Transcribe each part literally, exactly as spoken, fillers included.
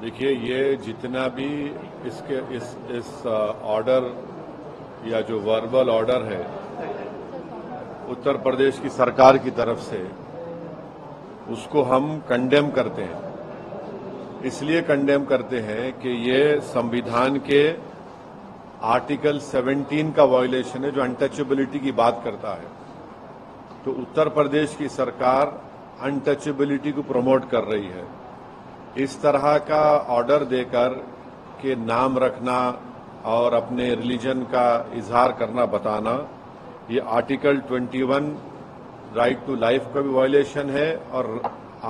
देखिए ये जितना भी इसके इस इस ऑर्डर या जो वर्बल ऑर्डर है उत्तर प्रदेश की सरकार की तरफ से, उसको हम कंडेम करते हैं। इसलिए कंडेम करते हैं कि ये संविधान के आर्टिकल सत्रह का वायलेशन है जो अनटचेबिलिटी की बात करता है। तो उत्तर प्रदेश की सरकार अनटचेबिलिटी को प्रमोट कर रही है, इस तरह का ऑर्डर देकर के नाम रखना और अपने रिलीजन का इजहार करना बताना, ये आर्टिकल इक्कीस राइट टू लाइफ का भी वायलेशन है और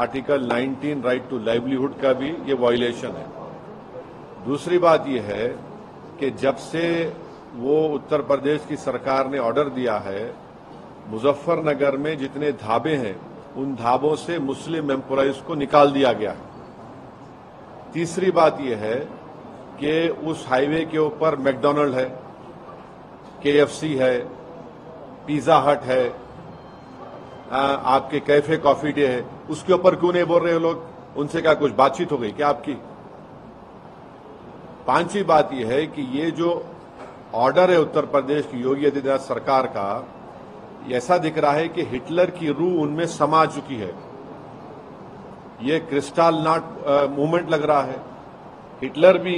आर्टिकल उन्नीस राइट टू लाइवलीहुड का भी ये वायलेशन है। दूसरी बात ये है कि जब से वो उत्तर प्रदेश की सरकार ने ऑर्डर दिया है, मुजफ्फरनगर में जितने ढाबे हैं उन ढाबों से मुस्लिम एम्प्लॉइज को निकाल दिया गया है। तीसरी बात यह है कि उस हाईवे के ऊपर मैकडोनल्ड है, के एफ सी है, पिज़्ज़ा हट है, आ, आपके कैफे कॉफी डे है, उसके ऊपर क्यों नहीं बोल रहे हो लोग? उनसे क्या कुछ बातचीत हो गई क्या आपकी? पांचवी बात यह है कि ये जो ऑर्डर है उत्तर प्रदेश की योगी आदित्यनाथ सरकार का, ऐसा दिख रहा है कि हिटलर की रूह उनमें समा चुकी है। ये क्रिस्टल नाट मूवमेंट लग रहा है। हिटलर भी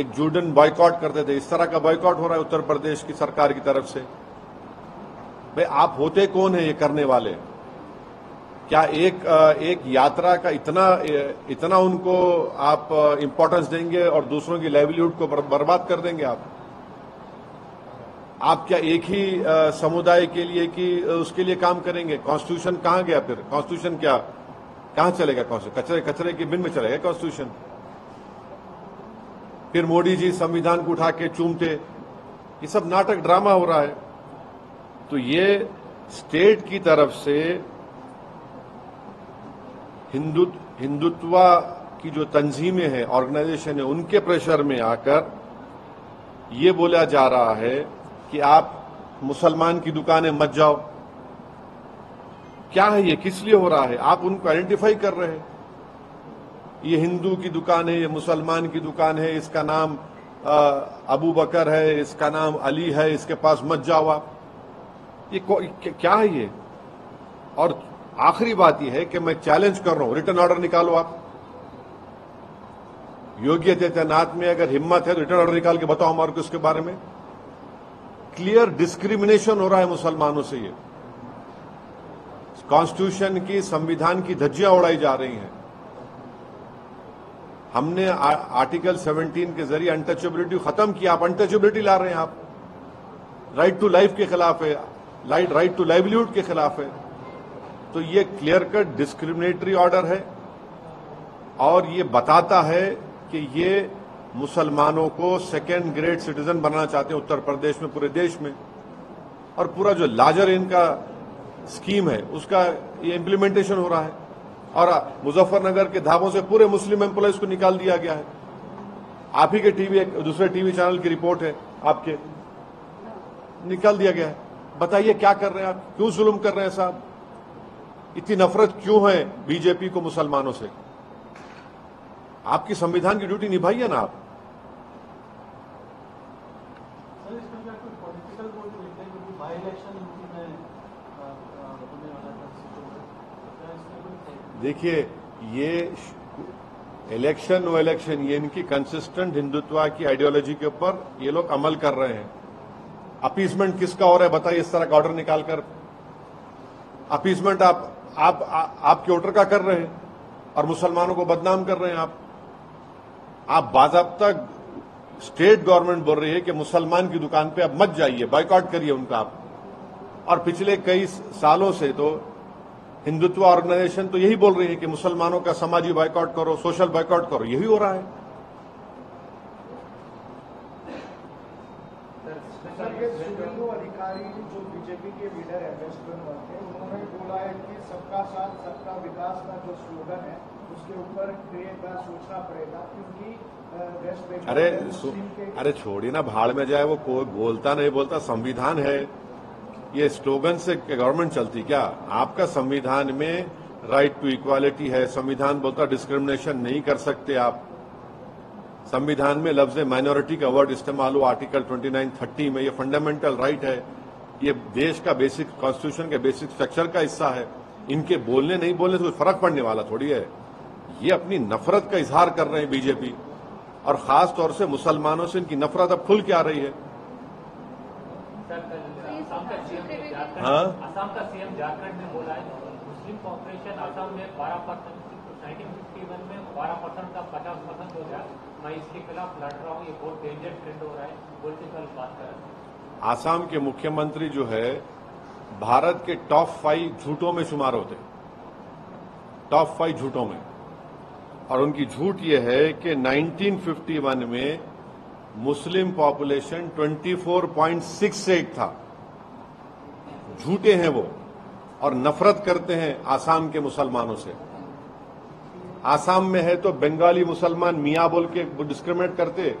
एक जूडन बॉयकॉट करते थे, इस तरह का बॉयकॉट हो रहा है उत्तर प्रदेश की सरकार की तरफ से। भाई आप होते कौन है ये करने वाले? क्या एक एक यात्रा का इतना इतना उनको आप इंपॉर्टेंस देंगे और दूसरों की लाइवलीहुड को बर्बाद कर देंगे? आप आप क्या एक ही समुदाय के लिए कि उसके लिए काम करेंगे? कॉन्स्टिट्यूशन कहां गया फिर? कॉन्स्टिट्यूशन क्या कहां चलेगा? कॉन्स्टिट्यूशन कचरे कचरे के बिन में चलेगा कॉन्स्टिट्यूशन? फिर मोदी जी संविधान को उठा के चूमते, ये सब नाटक ड्रामा हो रहा है। तो ये स्टेट की तरफ से हिंदु हिंदुत्व की जो तंजीमें हैं, ऑर्गेनाइजेशन है, उनके प्रेशर में आकर ये बोला जा रहा है कि आप मुसलमान की दुकानें मत जाओ। क्या है ये? किस लिए हो रहा है? आप उनको आइडेंटिफाई कर रहे हैं। ये हिंदू की दुकान है, ये मुसलमान की दुकान है, इसका नाम आ, अबू बकर है, इसका नाम अली है, इसके पास मत जाओ आप। ये क्या है ये? और आखिरी बात ये है कि मैं चैलेंज कर रहा हूं, रिटर्न ऑर्डर निकालो आप। योगी आदित्यनाथ में अगर हिम्मत है तो रिटर्न ऑर्डर निकाल के बताओ हमारे को इसके बारे में। क्लियर डिस्क्रिमिनेशन हो रहा है मुसलमानों से। ये कॉन्स्टिट्यूशन की, संविधान की धज्जियां उड़ाई जा रही हैं। हमने आ, आर्टिकल सत्रह के जरिए अनटचेबिलिटी खत्म किया, आप अनटचेबिलिटी ला रहे हैं। आप राइट टू लाइफ के खिलाफ है, राइट राइट टू लाइवलीहुड के खिलाफ है। तो ये क्लियर कट डिस्क्रिमिनेटरी ऑर्डर है और ये बताता है कि ये मुसलमानों को सेकेंड ग्रेड सिटीजन बनाना चाहते हैं उत्तर प्रदेश में, पूरे देश में। और पूरा जो लार्जर इनका स्कीम है उसका ये इम्प्लीमेंटेशन हो रहा है। और मुजफ्फरनगर के ढाबों से पूरे मुस्लिम एम्प्लॉयज को निकाल दिया गया है। आप ही के टीवी, दूसरे टीवी चैनल की रिपोर्ट है आपके, निकाल दिया गया है। बताइए क्या कर रहे हैं आप? क्यों जुल्म कर रहे हैं साहब? इतनी नफरत क्यों है बीजेपी को मुसलमानों से? आपकी संविधान की ड्यूटी निभाइए ना आप। देखिए ये इलेक्शन व इलेक्शन ये इनकी कंसिस्टेंट हिंदुत्व की आइडियोलॉजी के ऊपर ये लोग अमल कर रहे हैं। अपीजमेंट किसका हो रहा है बताइए? इस तरह का ऑर्डर निकालकर अपीजमेंट आप आप आ, आपके वोटर का कर रहे हैं और मुसलमानों को बदनाम कर रहे हैं आप। आप बाज़ाब्ता स्टेट गवर्नमेंट बोल रही है कि मुसलमान की दुकान पे आप मत जाइए, बॉयकॉट करिए उनका आप। और पिछले कई सालों से तो हिंदुत्व ऑर्गेनाइजेशन तो यही बोल रही है कि मुसलमानों का सामाजिक बॉयकॉट करो, सोशल बॉयकॉट करो। यही हो रहा है। सर ये शुभेंदु अधिकारी जो बीजेपी के लीडर है वेस्ट बंगाल के, उन्होंने बोला है कि सबका साथ सबका विकास का जो स्लोगन है उसके ऊपर का सोचना पड़ेगा क्योंकि वेस्ट बंगाल। अरे अरे छोड़िए ना, भाड़ में जाए वो। कोई बोलता नहीं बोलता, संविधान है। ये स्लोगन से गवर्नमेंट चलती क्या? आपका संविधान में राइट टू इक्वालिटी है। संविधान बोलता डिस्क्रिमिनेशन नहीं कर सकते आप। संविधान में लफ्ज माइनॉरिटी का वर्ड इस्तेमाल हो आर्टिकल उनतीस तीस में, ये फंडामेंटल राइट है, ये देश का बेसिक कॉन्स्टिट्यूशन के बेसिक स्ट्रक्चर का हिस्सा है। इनके बोलने नहीं बोलने से कोई फर्क पड़ने वाला थोड़ी है। ये अपनी नफरत का इजहार कर रहे हैं बीजेपी, और खास तौर से मुसलमानों से इनकी नफरत अब खुल के आ रही है। हाँ, असम का सीएम झारखंड में बोला है मुस्लिम पॉपुलेशन असम में बारह परसेंट उन्नीस सौ इक्यावन में बारह परसेंट का पचास परसेंट हो गया, मैं इसके खिलाफ लड़ रहा हूँ, ये बहुत डेंजर ट्रेंड हो रहा है, पॉलिटिकल बात कर रहे हैं। आसाम के मुख्यमंत्री जो है भारत के टॉप फाइव झूठों में शुमार होते, टॉप फाइव झूठों में, और उनकी झूठ ये है कि उन्नीस सौ इक्यावन में मुस्लिम पॉपुलेशन चौबीस पॉइंट अड़सठ था। झूठे हैं वो और नफरत करते हैं आसाम के मुसलमानों से। आसाम में है तो बंगाली मुसलमान मियाँ बोल के डिस्क्रिमिनेट करते,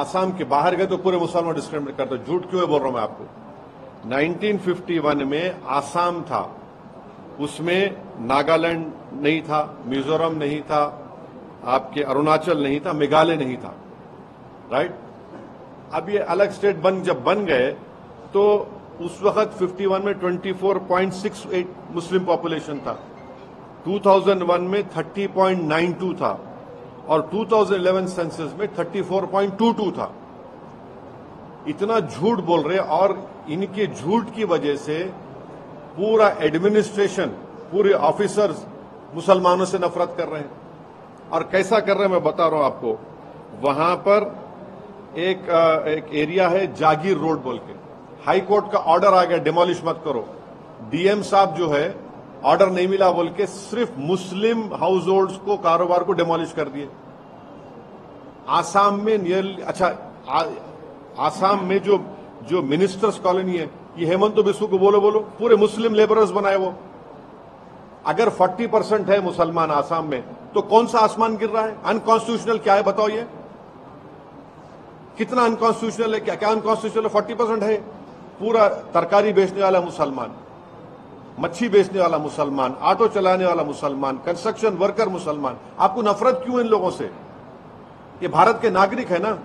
आसाम के बाहर गए तो पूरे मुसलमान डिस्क्रिमिनेट करते। झूठ क्यों है बोल रहा हूं मैं आपको। उन्नीस सौ इक्यावन में आसाम था, उसमें नागालैंड नहीं था, मिजोरम नहीं था, आपके अरुणाचल नहीं था, मेघालय नहीं था, राइट। अब ये अलग स्टेट बन जब बन गए तो उस वक्त इक्यावन में चौबीस पॉइंट अड़सठ मुस्लिम पॉपुलेशन था, दो हज़ार एक में तीस पॉइंट बानवे था, और दो हज़ार ग्यारह सेंसस में चौंतीस पॉइंट बाईस था। इतना झूठ बोल रहे, और इनके झूठ की वजह से पूरा एडमिनिस्ट्रेशन, पूरे ऑफिसर्स मुसलमानों से नफरत कर रहे हैं। और कैसा कर रहे हैं मैं बता रहा हूं आपको। वहां पर एक, एक एरिया है जागीर रोड बोल के, हाई कोर्ट का ऑर्डर आ गया डिमोलिश मत करो। डीएम साहब जो है ऑर्डर नहीं मिला बोल के सिर्फ मुस्लिम हाउस होल्ड को, कारोबार को डिमोलिश कर दिए आसाम में। नियरली अच्छा आ, आसाम में जो जो मिनिस्टर्स कॉलोनी है, ये हेमंत बिस्वा को बोलो बोलो पूरे मुस्लिम लेबरर्स बनाए वो। अगर चालीस परसेंट है मुसलमान आसाम में तो कौन सा आसमान गिर रहा है? अनकॉन्स्टिट्यूशनल क्या है बताओ, ये कितना अनकॉन्स्टिट्यूशनल है? क्या क्या अनकॉन्स्टिट्यूशनल है? फोर्टी परसेंट है। पूरा तरकारी बेचने वाला मुसलमान, मच्छी बेचने वाला मुसलमान, ऑटो चलाने वाला मुसलमान, कंस्ट्रक्शन वर्कर मुसलमान। आपको नफरत क्यों इन लोगों से? ये भारत के नागरिक है ना।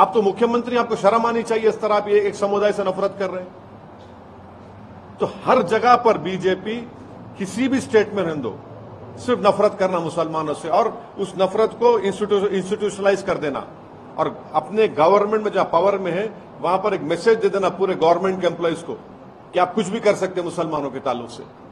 आप तो मुख्यमंत्री, आपको शर्म आनी चाहिए। इस तरह आप ये एक समुदाय से नफरत कर रहे हैं। तो हर जगह पर बीजेपी, किसी भी स्टेट में रहने दो, सिर्फ नफरत करना मुसलमानों से, और उस नफरत को इंस्टीट्यूशनलाइज कर देना, और अपने गवर्नमेंट में जहां पावर में है वहां पर एक मैसेज दे देना पूरे गवर्नमेंट के एम्प्लॉयज को कि आप कुछ भी कर सकते हैं मुसलमानों के ताल्लुक से।